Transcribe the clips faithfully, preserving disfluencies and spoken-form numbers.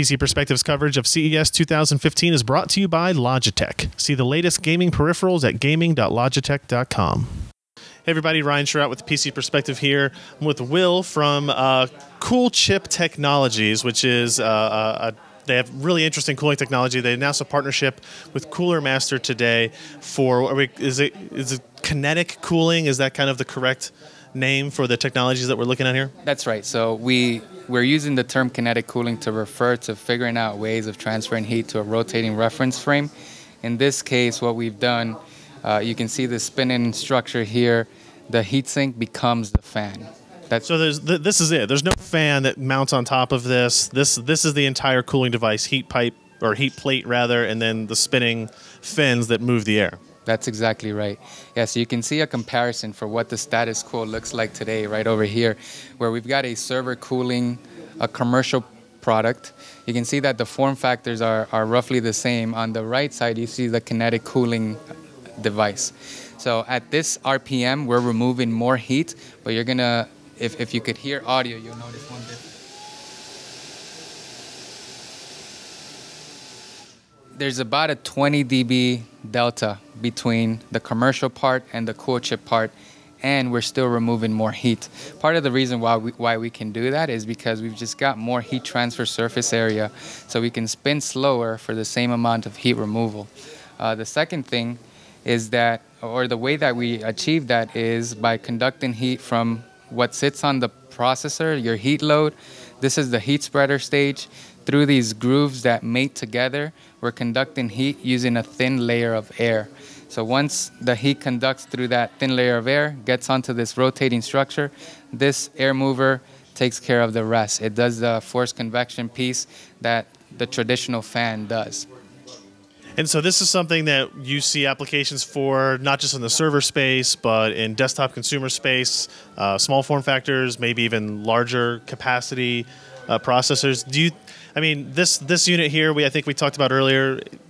P C Perspective's coverage of C E S two thousand fifteen is brought to you by Logitech. See the latest gaming peripherals at gaming dot logitech dot com. Hey everybody, Ryan Shrout with P C Perspective here. I'm with Will from uh, Cool Chip Technologies, which is uh, a They have really interesting cooling technology. They announced a partnership with Cooler Master today for, are we, is it is it kinetic cooling? Is that kind of the correct name for the technologies that we're looking at here? That's right. So we we're using the term kinetic cooling to refer to figuring out ways of transferring heat to a rotating reference frame. In this case, what we've done, uh, you can see the spinning structure here. The heat sink becomes the fan. That's so there's th this is it. There's no fan that mounts on top of this. This this is the entire cooling device, heat pipe or heat plate rather, and then the spinning fins that move the air. That's exactly right. Yeah, so you can see a comparison for what the status quo looks like today right over here, where we've got a server cooling a commercial product. You can see that the form factors are, are roughly the same. On the right side, you see the kinetic cooling device. So at this R P M, we're removing more heat, but you're going to If, if you could hear audio, you'll notice one difference. There's about a twenty D B delta between the commercial part and the cool chip part, and we're still removing more heat. Part of the reason why we, why we can do that is because we've just got more heat transfer surface area, so we can spin slower for the same amount of heat removal. Uh, the second thing is that, or the way that we achieve that is by conducting heat from what sits on the processor, your heat load. This is the heat spreader stage. Through these grooves that mate together, we're conducting heat using a thin layer of air. So once the heat conducts through that thin layer of air, gets onto this rotating structure, this air mover takes care of the rest. It does the forced convection piece that the traditional fan does. And so this is something that you see applications for, not just in the server space, but in desktop consumer space, uh, small form factors, maybe even larger capacity uh, processors. Do you, I mean, this this unit here, we I think we talked about earlier,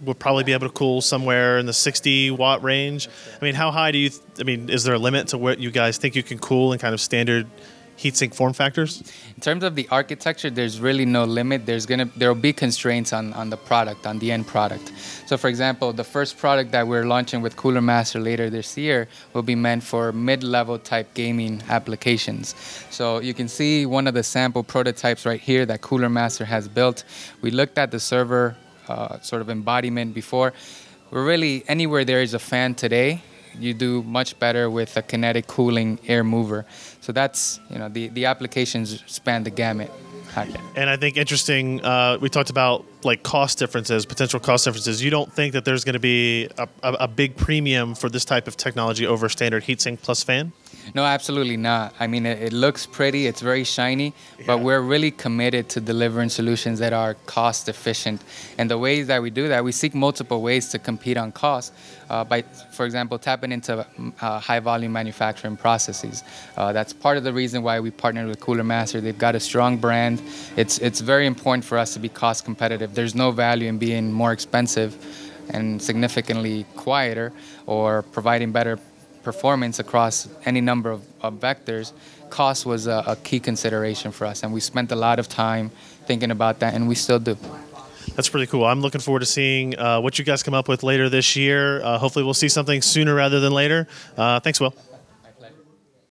will probably be able to cool somewhere in the sixty watt range. I mean, how high do you, I mean, is there a limit to what you guys think you can cool in kind of standard heatsink form factors? In terms of the architecture, there's really no limit. There's gonna there'll be constraints on, on the product, on the end product. So for example, the first product that we're launching with Cooler Master later this year will be meant for mid-level type gaming applications. So you can see one of the sample prototypes right here that Cooler Master has built. We looked at the server uh, sort of embodiment before. We're really, anywhere there is a fan today, you do much better with a kinetic cooling air mover. So that's, you know, the, the applications span the gamut. And I think interesting, uh, we talked about like cost differences, potential cost differences. You don't think that there's going to be a, a, a big premium for this type of technology over standard heatsink plus fan? No, absolutely not. I mean, it, it looks pretty, it's very shiny, yeah. But we're really committed to delivering solutions that are cost efficient. And the ways that we do that, we seek multiple ways to compete on cost uh, by, for example, tapping into uh, high volume manufacturing processes. Uh, that's part of the reason why we partnered with Cooler Master. They've got a strong brand. It's, it's very important for us to be cost competitive. There's no value in being more expensive and significantly quieter or providing better performance across any number of, of vectors. Cost was a, a key consideration for us, and we spent a lot of time thinking about that, and we still do. That's pretty cool. I'm looking forward to seeing uh, what you guys come up with later this year. Uh, hopefully we'll see something sooner rather than later. Uh, thanks, Will.